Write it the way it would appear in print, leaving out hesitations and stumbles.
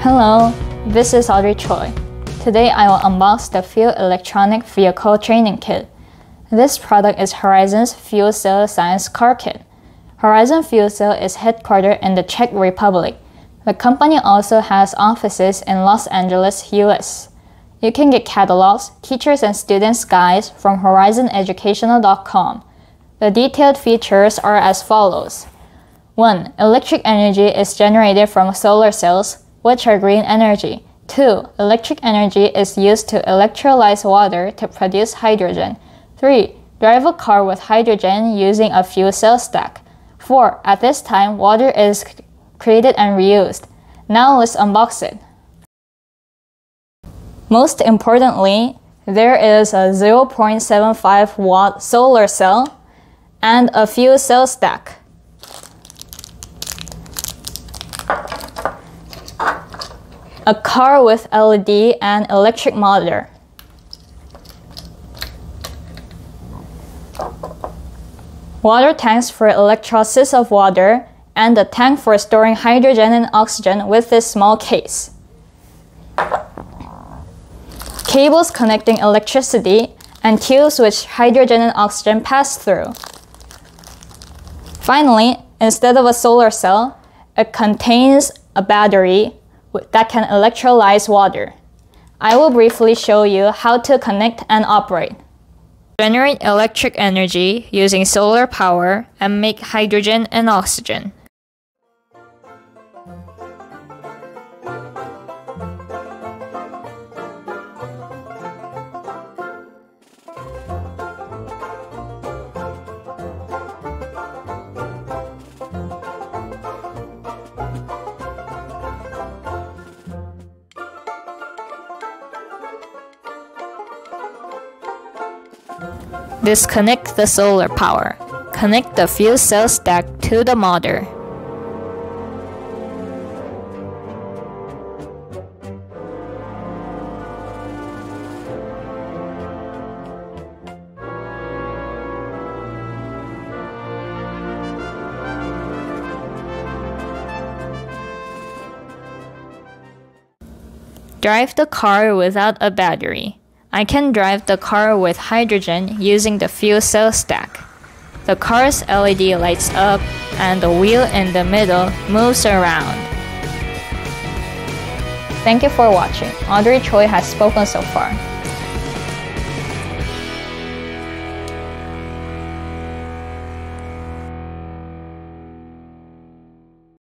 Hello, this is Audrey Choi. Today I will unbox the Fuel Electronic Vehicle Training Kit. This product is Horizon's Fuel Cell Science Car Kit. Horizon Fuel Cell is headquartered in the Czech Republic. The company also has offices in Los Angeles, US. You can get catalogs, teachers and students' guides from HorizonEducational.com. The detailed features are as follows. 1. Electric energy is generated from solar cells, which are green energy. 2. Electric energy is used to electrolyze water to produce hydrogen. 3. Drive a car with hydrogen using a fuel cell stack. 4. At this time, water is created and reused. Now let's unbox it. Most importantly, there is a 0.75 watt solar cell and a fuel cell stack. A car with LED and electric motor. Water tanks for electrolysis of water and a tank for storing hydrogen and oxygen with this small case. Cables connecting electricity and tubes which hydrogen and oxygen pass through. Finally, instead of a solar cell, it contains a battery that can electrolyze water. I will briefly show you how to connect and operate. Generate electric energy using solar power and make hydrogen and oxygen. Disconnect the solar power. Connect the fuel cell stack to the motor. Drive the car without a battery. I can drive the car with hydrogen using the fuel cell stack. The car's LED lights up and the wheel in the middle moves around. Thank you for watching. Audrey Choi has spoken so far.